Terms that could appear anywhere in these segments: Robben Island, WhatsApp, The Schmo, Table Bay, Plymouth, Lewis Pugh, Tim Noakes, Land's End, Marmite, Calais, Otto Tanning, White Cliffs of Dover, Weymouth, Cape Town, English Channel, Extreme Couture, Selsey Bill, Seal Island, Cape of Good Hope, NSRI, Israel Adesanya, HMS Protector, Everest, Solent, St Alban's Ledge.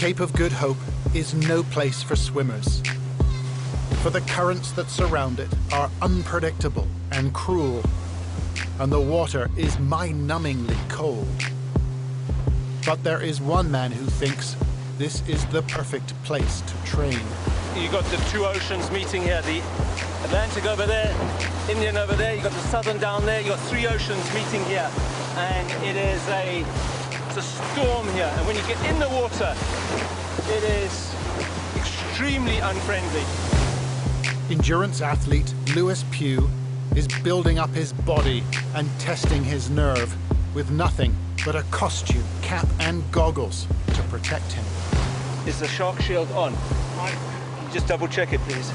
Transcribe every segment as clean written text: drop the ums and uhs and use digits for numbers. Cape of Good Hope is no place for swimmers, for the currents that surround it are unpredictable and cruel, and the water is mind-numbingly cold. But there is one man who thinks this is the perfect place to train. You've got the two oceans meeting here, the Atlantic over there, Indian over there, you've got the Southern down there, you've got three oceans meeting here, and it is it's a storm here, and when you get in the water, it is extremely unfriendly. Endurance athlete Lewis Pugh is building up his body and testing his nerve with nothing but a costume, cap and goggles to protect him. Is the shark shield on? Just double check it, please.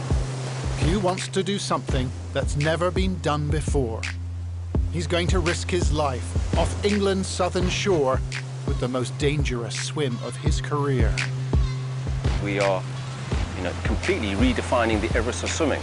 Pugh wants to do something that's never been done before. He's going to risk his life off England's southern shore with the most dangerous swim of his career. We are, completely redefining the Everest of swimming.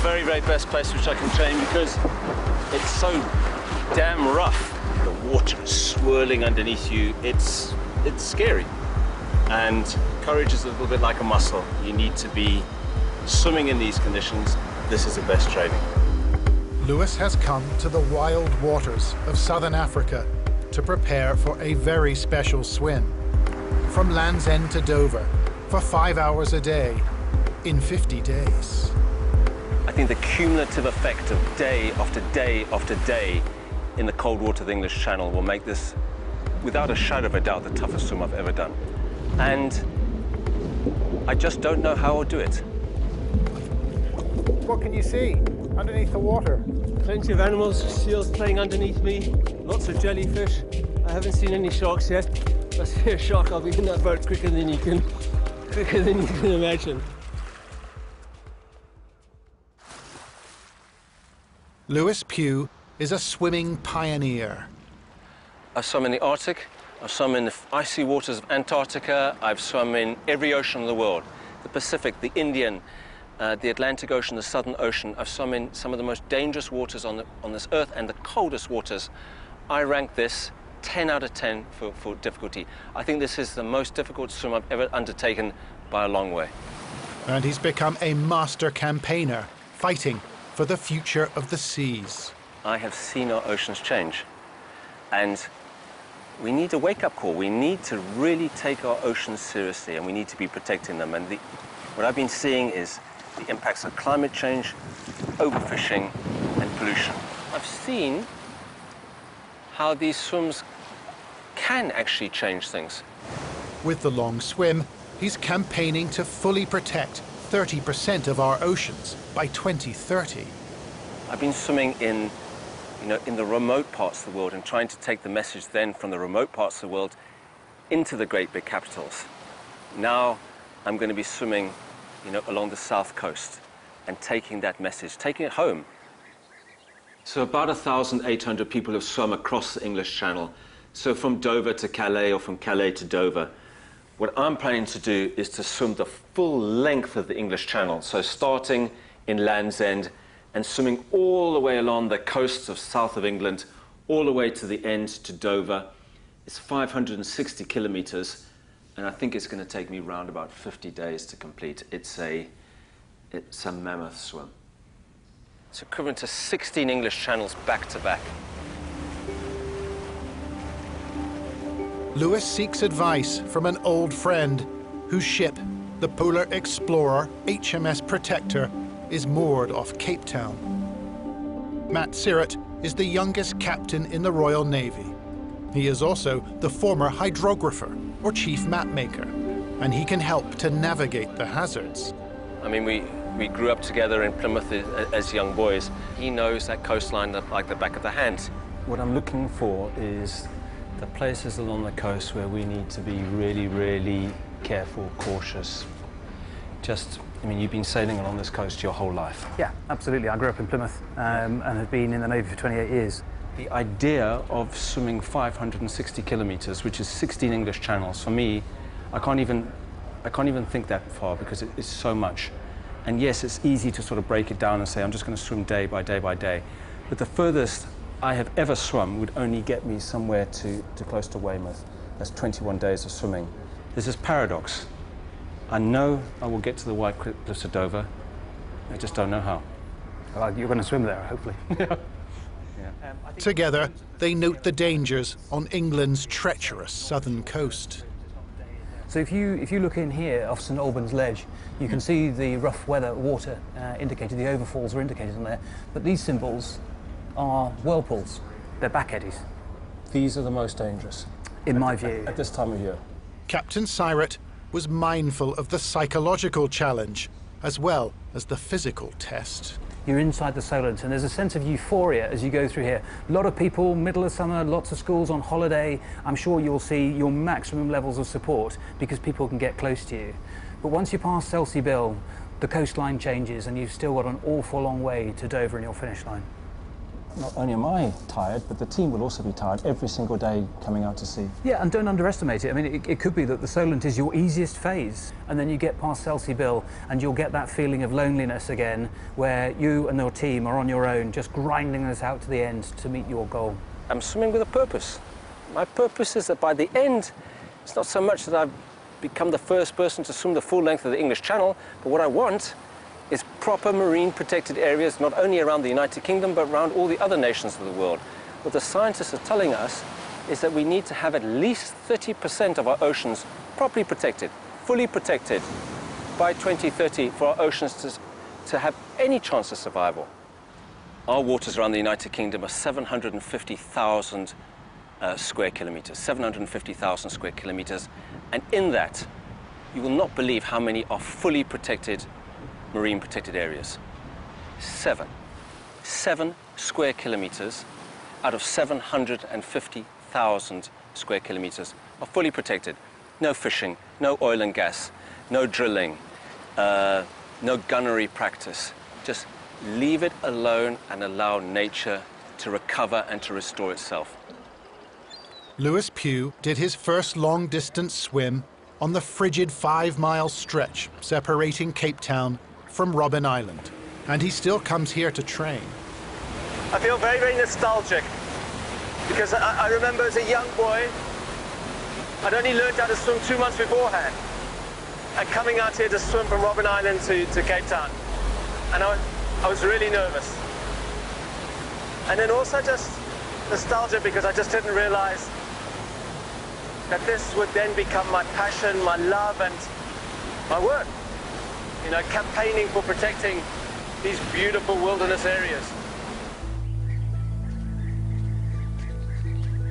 Very best place which I can train because it's so damn rough. The water is swirling underneath you. It's scary. And courage is a little bit like a muscle. You need to be swimming in these conditions. This is the best training. Lewis has come to the wild waters of southern Africa to prepare for a very special swim. From Land's End to Dover for 5 hours a day in 50 days. I think the cumulative effect of day after day after day in the cold water of the English Channel will make this, without a shadow of a doubt, the toughest swim I've ever done. And I just don't know how I'll do it. What can you see underneath the water? Plenty of animals, seals playing underneath me, lots of jellyfish. I haven't seen any sharks yet. If I see a shark, I'll be in that boat quicker than you can imagine. Lewis Pugh is a swimming pioneer. I've swum in the Arctic, I've swum in the icy waters of Antarctica, I've swum in every ocean in the world, the Pacific, the Indian, the Atlantic Ocean, the Southern Ocean. I've swum in some of the most dangerous waters on this earth and the coldest waters. I rank this 10 out of 10 for difficulty. I think this is the most difficult swim I've ever undertaken by a long way. And he's become a master campaigner, fighting for the future of the seas. I have seen our oceans change, and we need a wake-up call. We need to really take our oceans seriously, and we need to be protecting them. And what I've been seeing is the impacts of climate change, overfishing, and pollution. I've seen how these swims can actually change things. With the long swim, he's campaigning to fully protect 30% of our oceans by 2030. I've been swimming in, in the remote parts of the world and trying to take the message then from the remote parts of the world into the great big capitals. Now I'm going to be swimming, along the south coast and taking that message, taking it home. So about 1,800 people have swum across the English Channel. So from Dover to Calais or from Calais to Dover. What I'm planning to do is to swim the full length of the English Channel, so starting in Land's End and swimming all the way along the coasts of south of England, all the way to the end to Dover. It's 560 kilometres, and I think it's going to take me round about 50 days to complete. It's a mammoth swim. It's equivalent to 16 English Channels back to back. Lewis seeks advice from an old friend whose ship, the polar explorer HMS Protector, is moored off Cape Town. Matt Syrett is the youngest captain in the Royal Navy. He is also the former hydrographer, or chief mapmaker, and he can help to navigate the hazards. I mean, we grew up together in Plymouth as young boys. He knows that coastline like the back of the hand. What I'm looking for is the places along the coast where we need to be really, really careful, cautious. Just, I mean, you've been sailing along this coast your whole life. Yeah, absolutely. I grew up in Plymouth and have been in the Navy for 28 years. The idea of swimming 560 kilometres, which is 16 English channels, for me, I can't even think that far because it's so much. And yes, it's easy to sort of break it down and say, I'm just going to swim day by day by day. But the furthest I have ever swum would only get me somewhere to close to Weymouth. That's 21 days of swimming. There's this paradox. I know I will get to the White Cliffs of Dover. I just don't know how. Well, you're going to swim there, hopefully. Yeah. Together, they note the dangers on England's treacherous southern coast. So if you look in here off St Alban's Ledge, you can see the rough weather water indicated, the overfalls are indicated on there, but these symbols are whirlpools, they're back eddies. These are the most dangerous. In my view. At this time of year. Captain Syrett was mindful of the psychological challenge as well as the physical test. You're inside the Solent, and there's a sense of euphoria as you go through here. A lot of people, middle of summer, lots of schools on holiday. I'm sure you'll see your maximum levels of support because people can get close to you. But once you pass Selsey Bill, the coastline changes and you've still got an awful long way to Dover and your finish line. Not only am I tired, but the team will also be tired every single day coming out to sea. Yeah, and don't underestimate it. I mean, it could be that the Solent is your easiest phase, and then you get past Selsey Bill and you'll get that feeling of loneliness again, where you and your team are on your own, just grinding this out to the end to meet your goal. I'm swimming with a purpose. My purpose is that by the end, it's not so much that I've become the first person to swim the full length of the English Channel, but what I want is proper marine protected areas, not only around the United Kingdom, but around all the other nations of the world. What the scientists are telling us is that we need to have at least 30% of our oceans properly protected, fully protected by 2030 for our oceans to have any chance of survival. Our waters around the United Kingdom are 750,000 square kilometres, 750,000 square kilometres, and in that, you will not believe how many are fully protected marine protected areas. Seven square kilometres out of 750,000 square kilometres are fully protected. No fishing, no oil and gas, no drilling, no gunnery practice. Just leave it alone and allow nature to recover and to restore itself. Lewis Pugh did his first long-distance swim on the frigid 5-mile stretch separating Cape Town from Robben Island, and he still comes here to train. I feel very, very nostalgic because I remember as a young boy, I'd only learned how to swim 2 months beforehand, and coming out here to swim from Robben Island to Cape Town, and I was really nervous. And then also just nostalgia because I just didn't realize that this would then become my passion, my love, and my work. You know, campaigning for protecting these beautiful wilderness areas.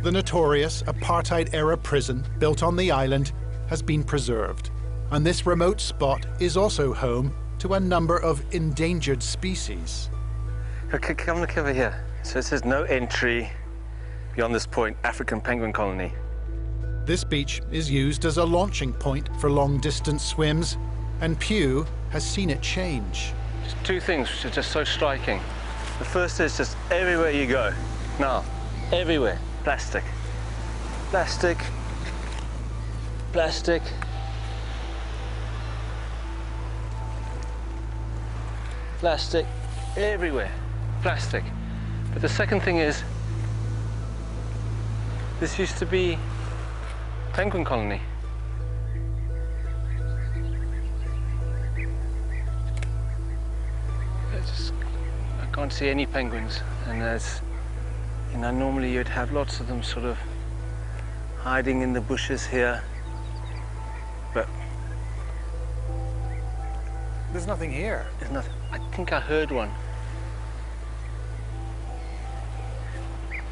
The notorious apartheid-era prison built on the island has been preserved, and this remote spot is also home to a number of endangered species. Okay, come look over here. So it says no entry beyond this point, African penguin colony. This beach is used as a launching point for long-distance swims, and Pugh has seen it change. Just two things which are just so striking. The first is just everywhere you go, now, everywhere, plastic. Plastic, plastic. Plastic, everywhere, plastic. But the second thing is, this used to be penguin colony. I can't see any penguins, and there's, you know, normally you'd have lots of them sort of hiding in the bushes here, but there's nothing here. There's nothing. I think I heard one.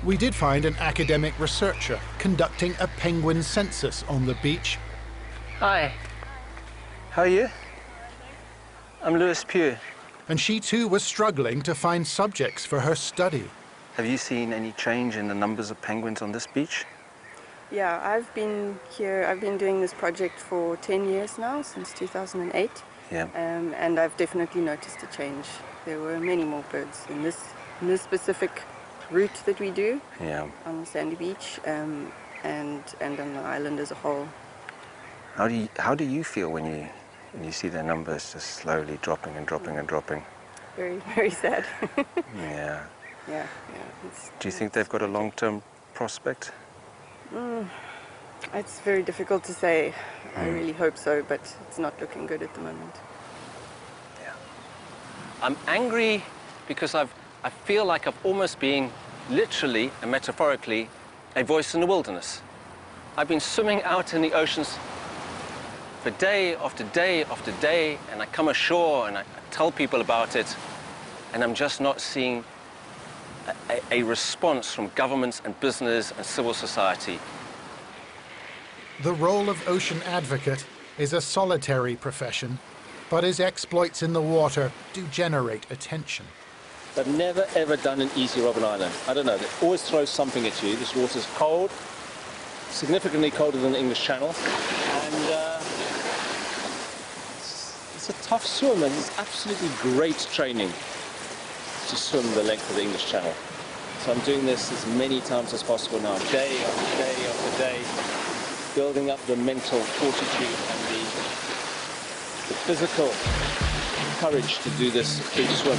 we did find an academic researcher conducting a penguin census on the beach. Hi. How are you? I'm Lewis Pugh. And she too was struggling to find subjects for her study. Have you seen any change in the numbers of penguins on this beach? Yeah, I've been here, I've been doing this project for 10 years now, since 2008. Yeah. And I've definitely noticed a change. There were many more birds in this specific route that we do. Yeah. On the sandy beach and on the island as a whole. How do you feel when you see their numbers just slowly dropping and dropping and dropping? Very, very sad. Yeah. Yeah. Do you think they've got a long-term prospect? It's very difficult to say. I really hope so, but it's not looking good at the moment. Yeah. I'm angry because I feel like I've almost been, literally and metaphorically, a voice in the wilderness. I've been swimming out in the oceans for day after day after day, and I come ashore and I tell people about it, and I'm just not seeing a response from governments and business and civil society. The role of ocean advocate is a solitary profession, but his exploits in the water do generate attention. They've never ever done an easy Robben Island. I don't know, they always throw something at you. This water's cold, significantly colder than the English Channel, and it's a tough swim, and it's absolutely great training to swim the length of the English Channel. So I'm doing this as many times as possible now, day after day after day, building up the mental fortitude and the physical courage to do this big swim.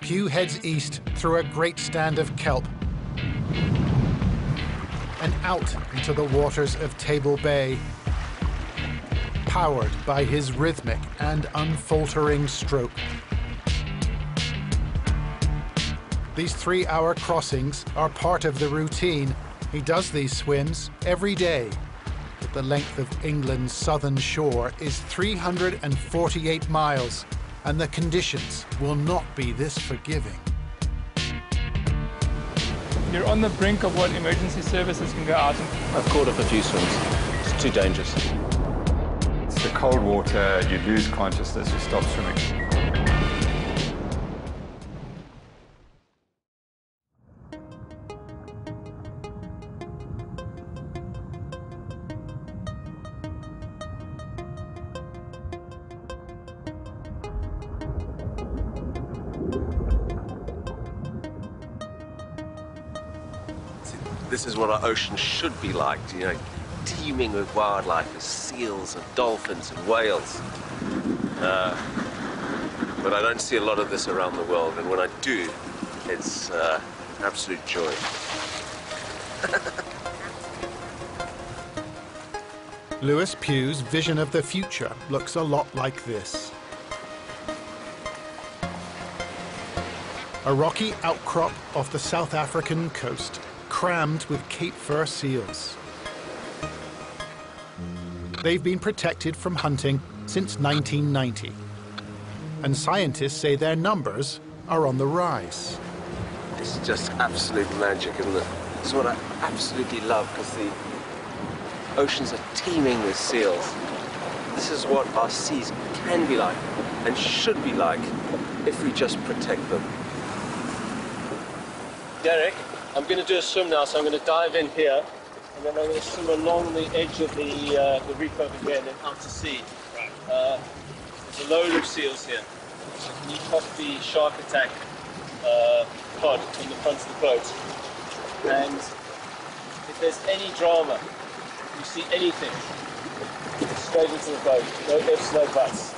Pugh heads east through a great stand of kelp and out into the waters of Table Bay, powered by his rhythmic and unfaltering stroke. These 3-hour crossings are part of the routine. He does these swims every day. But the length of England's southern shore is 348 miles, and the conditions will not be this forgiving. You're on the brink of what emergency services can go out. I've called off a few swims. It's too dangerous. The cold water, you lose consciousness, you stop swimming. This is what our ocean should be like, you know. Teeming with wildlife, as seals and dolphins and whales. But I don't see a lot of this around the world, and when I do, it's absolute joy. Lewis Pugh's vision of the future looks a lot like this. A rocky outcrop off the South African coast, crammed with Cape fur seals. They've been protected from hunting since 1990, and scientists say their numbers are on the rise. It's just absolute magic, isn't it? It's what I absolutely love, because the oceans are teeming with seals. This is what our seas can be like and should be like if we just protect them. Derek, I'm going to do a swim now, so I'm going to dive in here. And then I'm going to swim along the edge of the reef over here and then out to sea. There's a load of seals here. So can you pop the shark attack pod in the front of the boat? And if there's any drama, you see anything, straight into the boat. No ifs, no buts.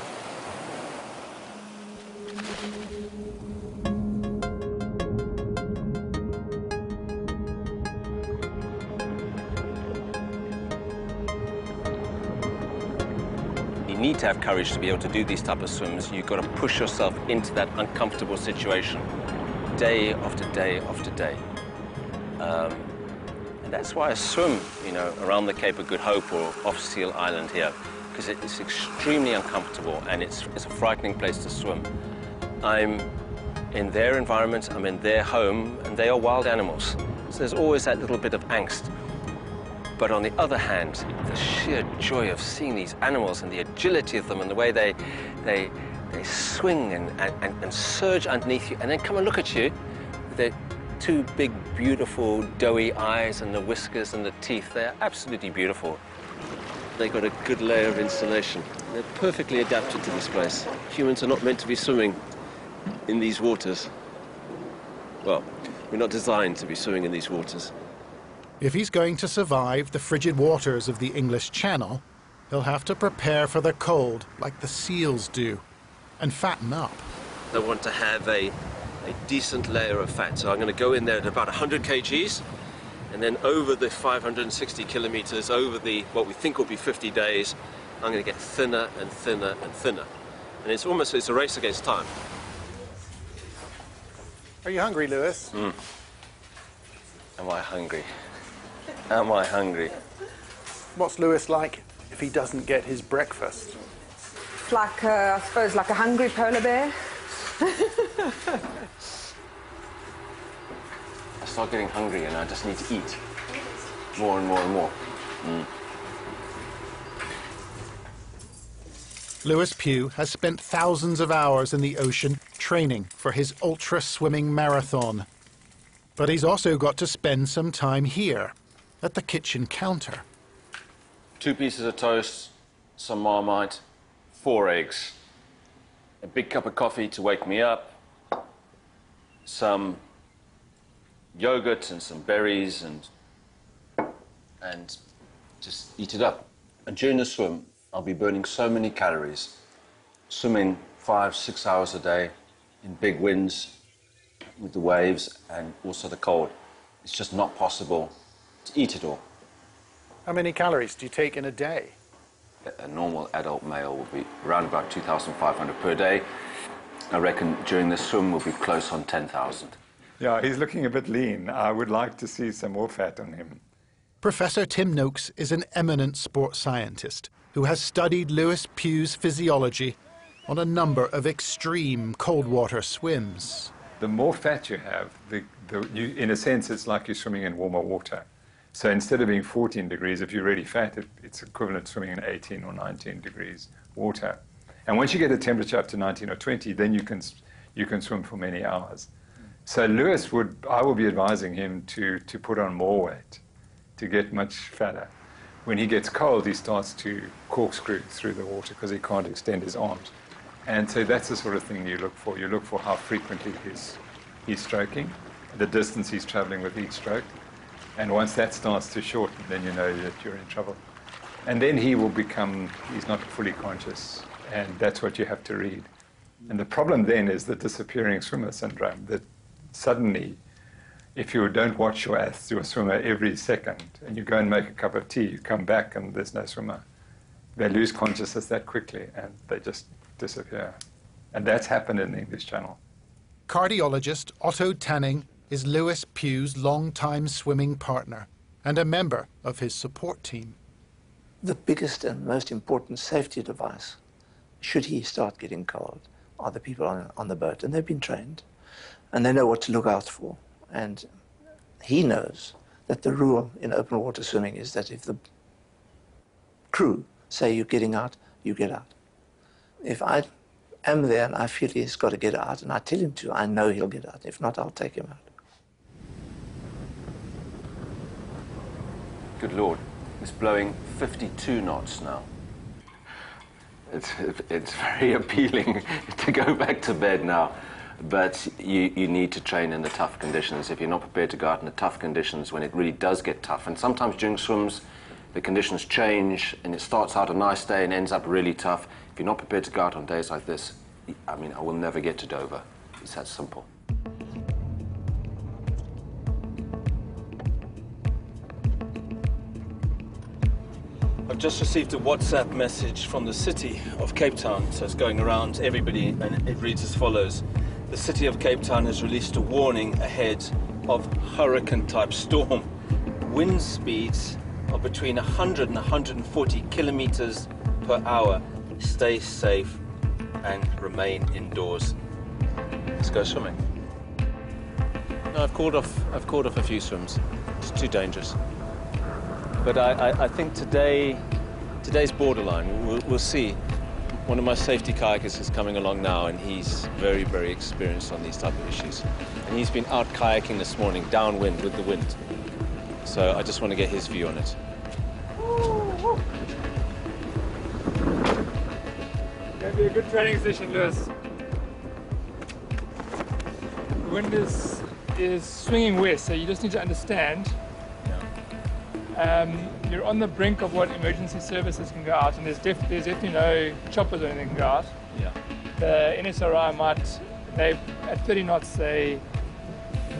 You need to have courage to be able to do these type of swims. You've got to push yourself into that uncomfortable situation day after day after day. And that's why I swim, you know, around the Cape of Good Hope or off Seal Island here, because it's extremely uncomfortable and it's a frightening place to swim. I'm in their environment, I'm in their home, and they are wild animals. So there's always that little bit of angst. But on the other hand, the sheer joy of seeing these animals and the agility of them and the way they swing and surge underneath you and then come and look at you with their two big, beautiful, doughy eyes and the whiskers and the teeth. They're absolutely beautiful. They've got a good layer of insulation. They're perfectly adapted to this place. Humans are not meant to be swimming in these waters. Well, we're not designed to be swimming in these waters. If he's going to survive the frigid waters of the English Channel, he'll have to prepare for the cold, like the seals do, and fatten up. I want to have a decent layer of fat, so I'm going to go in there at about 100 kgs, and then over the 560 kilometers, over the what we think will be 50 days, I'm going to get thinner and thinner and thinner. And it's almost a race against time. Are you hungry, Lewis? Am I hungry? Am I hungry? What's Lewis like if he doesn't get his breakfast? It's like, I suppose, like a hungry polar bear. I start getting hungry and I just need to eat more and more and more. Lewis Pugh has spent thousands of hours in the ocean training for his ultra-swimming marathon. But he's also got to spend some time here, at the kitchen counter. 2 pieces of toast, some Marmite, 4 eggs, a big cup of coffee to wake me up, some yogurt and some berries, and just eat it up. And during the swim, I'll be burning so many calories, swimming 5-6 hours a day in big winds with the waves and also the cold. It's just not possible to eat it all. How many calories do you take in a day? A normal adult male will be around about 2,500 per day. I reckon during the swim we'll be close on 10,000. Yeah, he's looking a bit lean. I would like to see some more fat on him. Professor Tim Noakes is an eminent sports scientist who has studied Lewis Pugh's physiology on a number of extreme cold water swims. The more fat you have, you, in a sense, it's like you're swimming in warmer water. So instead of being 14 degrees, if you're really fat, it's equivalent to swimming in 18 or 19 degrees water. And once you get a temperature up to 19 or 20, then you can swim for many hours. So Lewis I will be advising him to put on more weight, to get much fatter. When he gets cold, he starts to corkscrew through the water because he can't extend his arms. And so that's the sort of thing you look for. You look for how frequently he's stroking, the distance he's traveling with each stroke. And once that starts to shorten, then you know that you're in trouble. And then he will become, he's not fully conscious. And that's what you have to read. And the problem then is the disappearing swimmer syndrome, that suddenly, if you don't watch your swimmer every second, and you go and make a cup of tea, you come back and there's no swimmer. They lose consciousness that quickly and they just disappear. And that's happened in the English Channel. Cardiologist Otto Tanning is Lewis Pugh's long-time swimming partner and a member of his support team. The biggest and most important safety device, should he start getting cold, are the people on the boat. And they've been trained, and they know what to look out for. And he knows that the rule in open water swimming is that if the crew say you're getting out, you get out. If I am there and I feel he's got to get out, and I tell him to, I know he'll get out. If not, I'll take him out. Good Lord, it's blowing 52 knots now. It's very appealing to go back to bed now, but you need to train in the tough conditions. If you're not prepared to go out in the tough conditions when it really does get tough, and sometimes during swims, the conditions change, and it starts out a nice day and ends up really tough. If you're not prepared to go out on days like this, I mean, I will never get to Dover. It's that simple. I've just received a WhatsApp message from the city of Cape Town. So it's going around everybody, and it reads as follows. The city of Cape Town has released a warning ahead of hurricane-type storm. Wind speeds are between 100 and 140 kilometers per hour. Stay safe and remain indoors. Let's go swimming. No, I've called off a few swims. It's too dangerous. But I think today's borderline. We'll see. One of my safety kayakers is coming along now, and he's very, very experienced on these type of issues. And he's been out kayaking this morning, downwind with the wind. So I just want to get his view on it. Gonna be a good training session, Lewis. The wind is swinging west, so you just need to understand. You're on the brink of what emergency services can go out, and there's definitely no choppers or anything can go out. Yeah. The NSRI at 30 knots, they're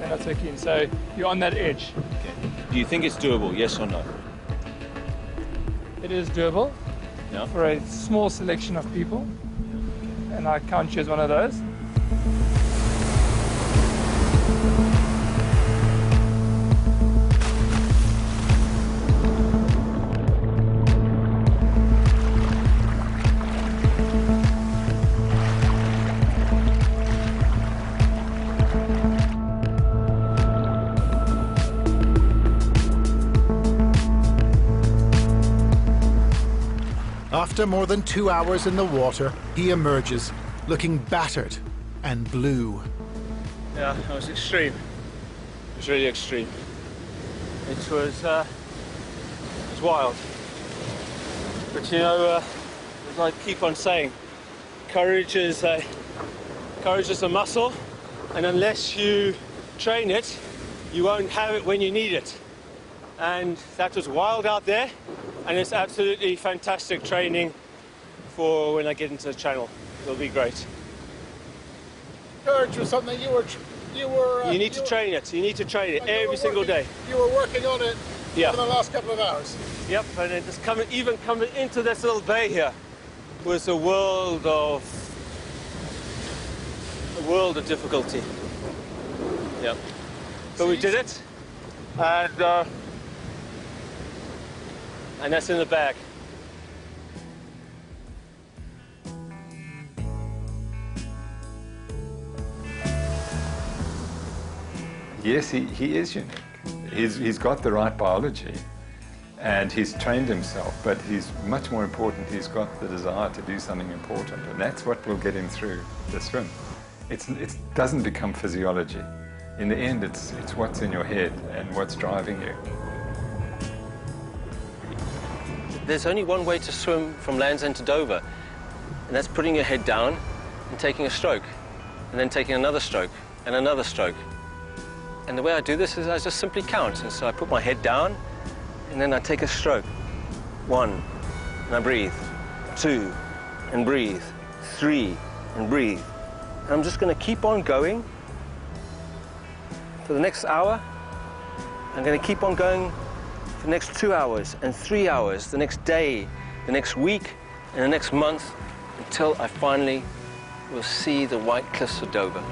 not so keen, so you're on that edge. Okay. Do you think it's doable, yes or no? It is doable for a small selection of people, and I count you as one of those. After more than 2 hours in the water, he emerges, looking battered and blue. Yeah, it was extreme. It was really extreme. It was wild. But you know, as I keep on saying, courage is a muscle, and unless you train it, you won't have it when you need it. And that was wild out there. And it's absolutely fantastic training for when I get into the channel. It'll be great. Courage was something you need to train it every single day. You were working on it for the last couple of hours. Yep, and then just coming into this little bay here was a world of difficulty. Yep. But we did it, and that's in the bag. Yes, he is unique. He's got the right biology, and he's trained himself, but he's much more important, he's got the desire to do something important, and that's what will get him through the swim. It doesn't become physiology. In the end, it's what's in your head and what's driving you. There's only one way to swim from Land's End to Dover, and that's putting your head down and taking a stroke, and then taking another stroke, and another stroke. And the way I do this is I just simply count, and so I put my head down, and then I take a stroke. 1, and I breathe. 2, and breathe. 3, and breathe. And I'm just gonna keep on going for the next hour. I'm gonna keep on going for the next 2 hours and 3 hours, the next day, the next week, and the next month, until I finally will see the White Cliffs of Dover.